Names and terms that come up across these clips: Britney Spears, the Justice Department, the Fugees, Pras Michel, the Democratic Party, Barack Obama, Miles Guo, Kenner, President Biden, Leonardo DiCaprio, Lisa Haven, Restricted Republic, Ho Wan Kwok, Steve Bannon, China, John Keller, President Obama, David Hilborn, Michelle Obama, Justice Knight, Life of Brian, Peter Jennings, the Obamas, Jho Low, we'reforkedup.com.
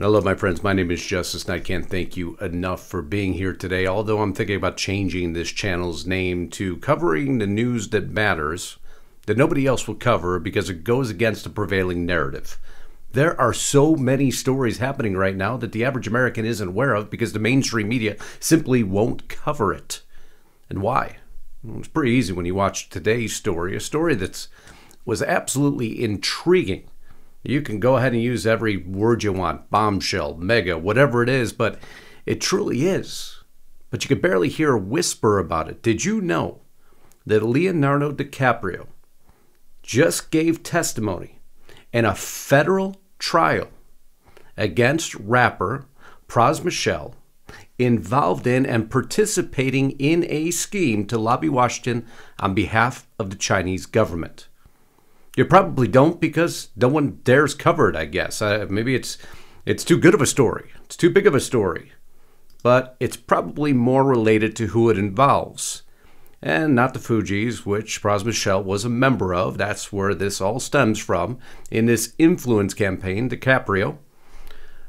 I love my friends. My name is Justice Knight. Can't thank you enough for being here today. Although I'm thinking about changing this channel's name to Covering the News That Matters, that nobody else will cover because it goes against the prevailing narrative. There are so many stories happening right now that the average American isn't aware of because the mainstream media simply won't cover it. And why? Well, it's pretty easy when you watch today's story, a story that was absolutely intriguing. You can go ahead and use every word you want, bombshell, mega, whatever it is, but it truly is. But you could barely hear a whisper about it. Did you know that Leonardo DiCaprio just gave testimony in a federal trial against rapper Pras Michel, involved in and participating in a scheme to lobby Washington on behalf of the Chinese government? You probably don't, because no one dares cover it, I guess. Maybe it's too good of a story. It's too big of a story. But it's probably more related to who it involves. And not the Fugees, which Pras Michel was a member of. That's where this all stems from. In this influence campaign, DiCaprio,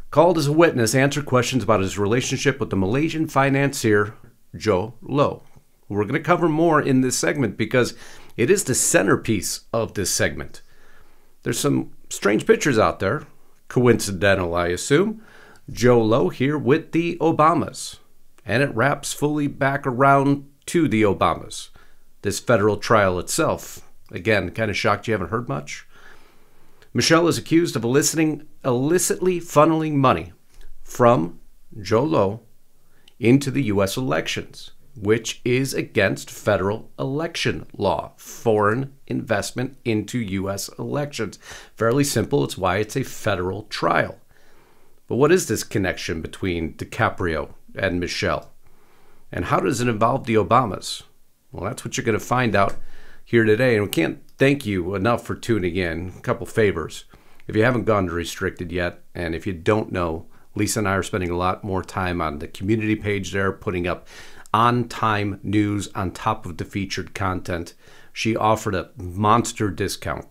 called as a witness, answered questions about his relationship with the Malaysian financier, Jho Low. We're going to cover more in this segment because it is the centerpiece of this segment. There's some strange pictures out there. Coincidental, I assume. Jho Low here with the Obamas. And it wraps fully back around to the Obamas. This federal trial itself. Again, kind of shocked you haven't heard much. Michelle is accused of illicitly funneling money from Jho Low into the U.S. elections, which is against federal election law, foreign investment into U.S. elections. Fairly simple. It's why it's a federal trial. But what is this connection between DiCaprio and Michelle? And how does it involve the Obamas? Well, that's what you're going to find out here today. And we can't thank you enough for tuning in. A couple favors. If you haven't gone to Restricted yet, and if you don't know, Lisa and I are spending a lot more time on the community page there, putting up on-time news on top of the featured content. She offered a monster discount.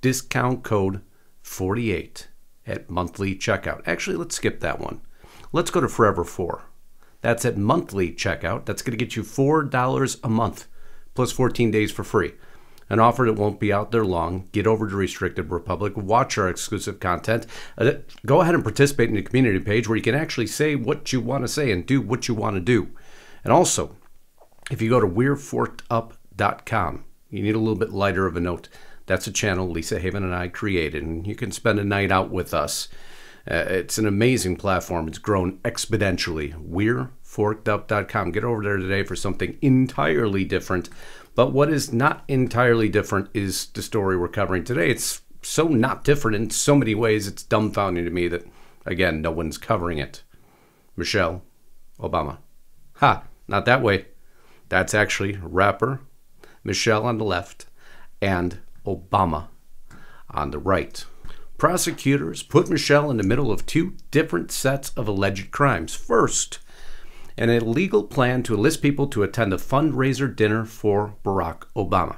Discount code 48 at monthly checkout. Actually, let's skip that one. Let's go to Forever 4. That's at monthly checkout. That's going to get you $4 a month plus 14 days for free. An offer that won't be out there long. Get over to Restricted Republic. Watch our exclusive content. Go ahead and participate in the community page where you can actually say what you want to say and do what you want to do. And also, if you go to we'reforkedup.com, you need a little bit lighter of a note. That's a channel Lisa Haven and I created, and you can spend a night out with us. It's an amazing platform. It's grown exponentially. We'reforkedup.com. Get over there today for something entirely different. But what is not entirely different is the story we're covering today. It's so not different in so many ways, it's dumbfounding to me that, again, no one's covering it. Michelle Obama. Ha! Not that way. That's actually rapper Michelle on the left and Obama on the right. Prosecutors put Michelle in the middle of two different sets of alleged crimes. First, an illegal plan to enlist people to attend a fundraiser dinner for Barack Obama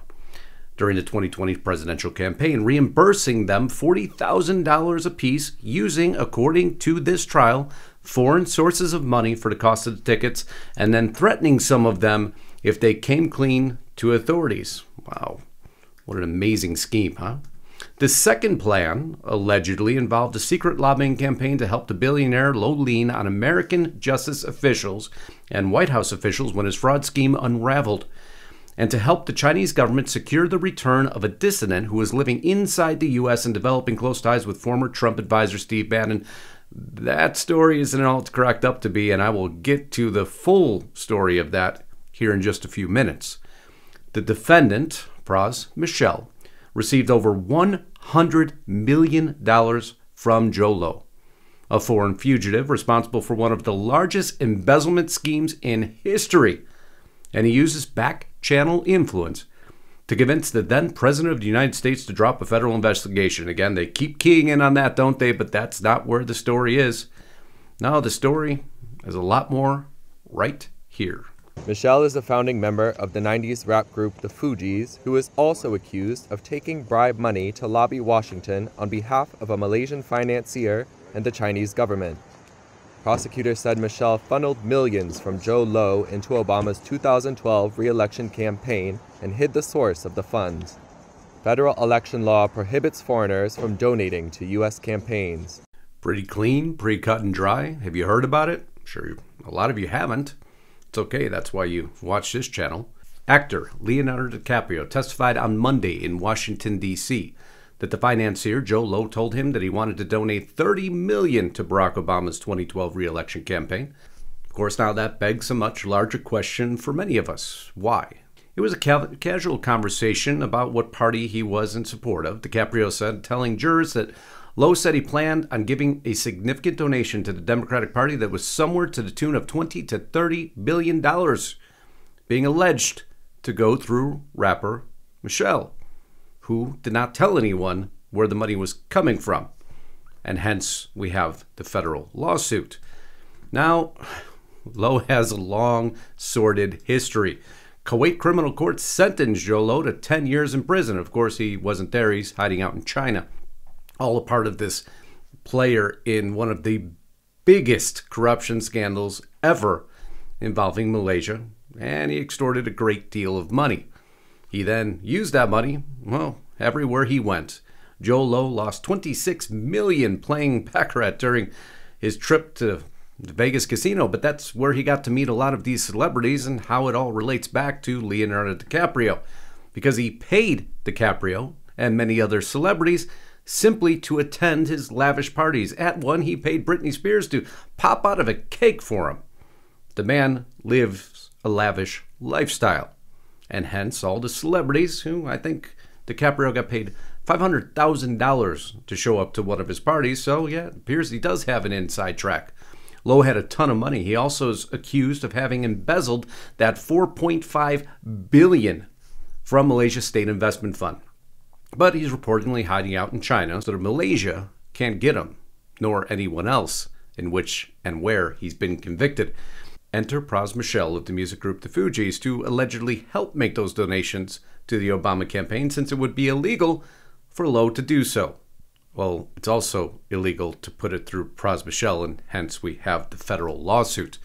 during the 2020 presidential campaign, reimbursing them $40,000 apiece using, according to this trial, foreign sources of money for the cost of the tickets, and then threatening some of them if they came clean to authorities. Wow, what an amazing scheme, huh? The second plan allegedly involved a secret lobbying campaign to help the billionaire low lean on American justice officials and White House officials when his fraud scheme unraveled, and to help the Chinese government secure the return of a dissident who was living inside the U.S. and developing close ties with former Trump advisor Steve Bannon. That story isn't all it's cracked up to be, and I will get to the full story of that here in just a few minutes. The defendant, Pras Michel, received over $100 million from Jho Low, a foreign fugitive responsible for one of the largest embezzlement schemes in history, and he uses back-channel influence to convince the then President of the United States to drop a federal investigation. Again, they keep keying in on that, don't they? But that's not where the story is. No, the story is a lot more right here. Michelle is a founding member of the 90s rap group the Fugees, who is also accused of taking bribe money to lobby Washington on behalf of a Malaysian financier and the Chinese government. Prosecutors said Michel funneled millions from Jho Low into Obama's 2012 re-election campaign and hid the source of the funds. Federal election law prohibits foreigners from donating to U.S. campaigns. Pretty clean, pretty cut and dry. Have you heard about it? I'm sure a lot of you haven't. It's okay, that's why you watch this channel. Actor Leonardo DiCaprio testified on Monday in Washington, D.C. that the financier Jho Low told him that he wanted to donate $30 million to Barack Obama's 2012 re-election campaign. Of course, now that begs a much larger question for many of us. Why? It was a casual conversation about what party he was in support of, DiCaprio said, telling jurors that Low said he planned on giving a significant donation to the Democratic Party that was somewhere to the tune of $20 to $30 billion, being alleged to go through rapper Michelle, who did not tell anyone where the money was coming from. And hence, we have the federal lawsuit. Now, Low has a long, sordid history. Kuwait criminal court sentenced Jho Low to 10 years in prison. Of course, he wasn't there. He's hiding out in China. All a part of this player in one of the biggest corruption scandals ever involving Malaysia. And he extorted a great deal of money. He then used that money, well, everywhere he went. Jho Low lost $26 million playing baccarat during his trip to the Vegas casino, but that's where he got to meet a lot of these celebrities and how it all relates back to Leonardo DiCaprio, because he paid DiCaprio and many other celebrities simply to attend his lavish parties. At one, he paid Britney Spears to pop out of a cake for him. The man lives a lavish lifestyle, and hence all the celebrities who, I think DiCaprio got paid $500,000 to show up to one of his parties, so yeah, it appears he does have an inside track. Low had a ton of money. He also is accused of having embezzled that $4.5 billion from Malaysia's State Investment Fund. But he's reportedly hiding out in China so that Malaysia can't get him, nor anyone else in which and where he's been convicted. Enter Pras Michel of the music group the Fugees to allegedly help make those donations to the Obama campaign since it would be illegal for Low to do so. Well, it's also illegal to put it through Pras Michel, and hence we have the federal lawsuit.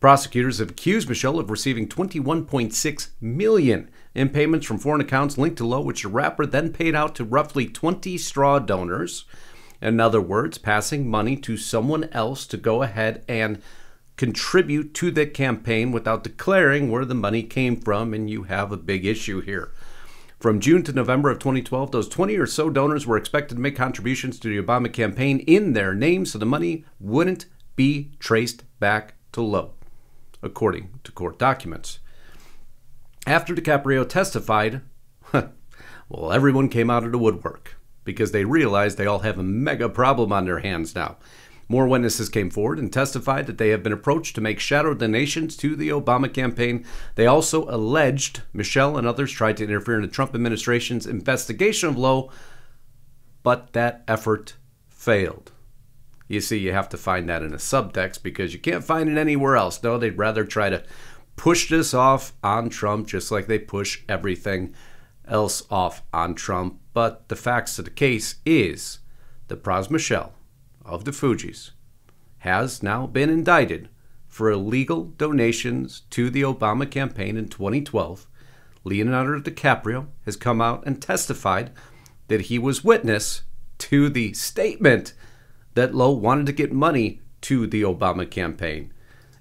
Prosecutors have accused Michel of receiving $21.6 million in payments from foreign accounts linked to Low, which the rapper then paid out to roughly 20 straw donors. In other words, passing money to someone else to go ahead and contribute to the campaign without declaring where the money came from, and you have a big issue here. From June to November of 2012, those 20 or so donors were expected to make contributions to the Obama campaign in their name, so the money wouldn't be traced back to Low, according to court documents. After DiCaprio testified, well, everyone came out of the woodwork because they realized they all have a mega problem on their hands now. More witnesses came forward and testified that they have been approached to make shadow donations to the Obama campaign. They also alleged Michel and others tried to interfere in the Trump administration's investigation of Low, but that effort failed. You see, you have to find that in a subtext because you can't find it anywhere else. No, they'd rather try to push this off on Trump just like they push everything else off on Trump. But the facts of the case is that Pras Michel of the Fugees has now been indicted for illegal donations to the Obama campaign in 2012. Leonardo DiCaprio has come out and testified that he was witness to the statement that Low wanted to get money to the Obama campaign.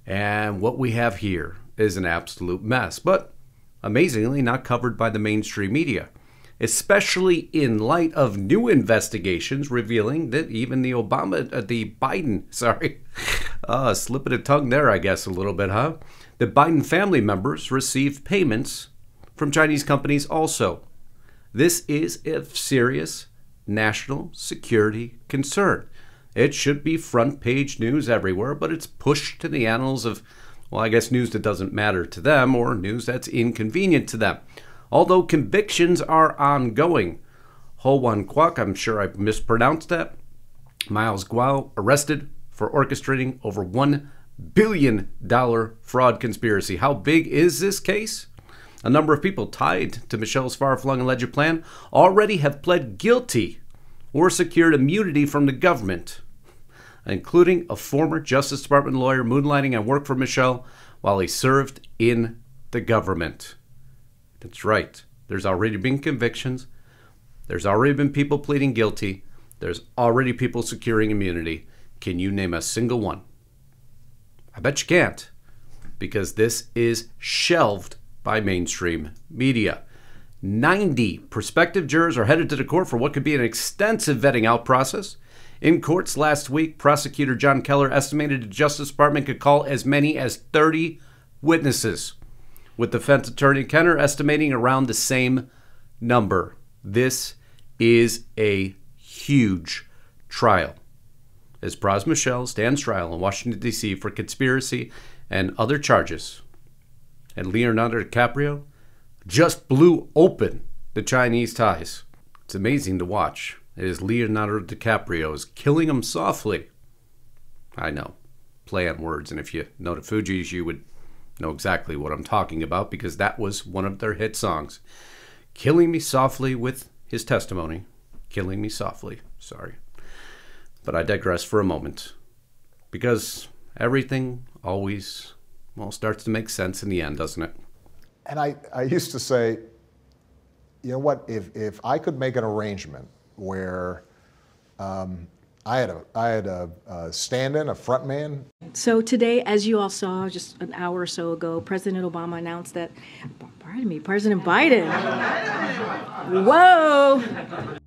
And what we have here is an absolute mess, but amazingly not covered by the mainstream media, especially in light of new investigations revealing that even the The Biden family members received payments from Chinese companies also. This is a serious national security concern. It should be front page news everywhere, but it's pushed to the annals of, well, I guess news that doesn't matter to them or news that's inconvenient to them. Although convictions are ongoing. Ho Wan Kwok, I'm sure I mispronounced that. Miles Guo arrested for orchestrating over $1 billion fraud conspiracy. How big is this case? A number of people tied to Michel's far-flung alleged plan already have pled guilty or secured immunity from the government. including a former Justice Department lawyer moonlighting and work for Michel while he served in the government. That's right. There's already been convictions. There's already been people pleading guilty. There's already people securing immunity. Can you name a single one? I bet you can't, because this is shelved by mainstream media. 90 prospective jurors are headed to the court for what could be an extensive vetting out process. In courts last week, prosecutor John Keller estimated the Justice Department could call as many as 30 witnesses, with defense attorney Kenner estimating around the same number. This is a huge trial, as Pras Michel stands trial in Washington, D.C. for conspiracy and other charges. And Leonardo DiCaprio just blew open the Chinese ties. It's amazing to watch. It is Leonardo DiCaprio is killing him softly. I know, play on words. And if you know the Fugees, you would know exactly what I'm talking about, because that was one of their hit songs. Killing me softly with his testimony. Killing me softly, sorry. But I digress for a moment, because everything always, well, starts to make sense in the end, doesn't it? And I used to say, you know what, if I could make an arrangement where I had a stand-in, a front man. So today, as you all saw just an hour or so ago, President Obama announced that, pardon me, President Biden. Whoa.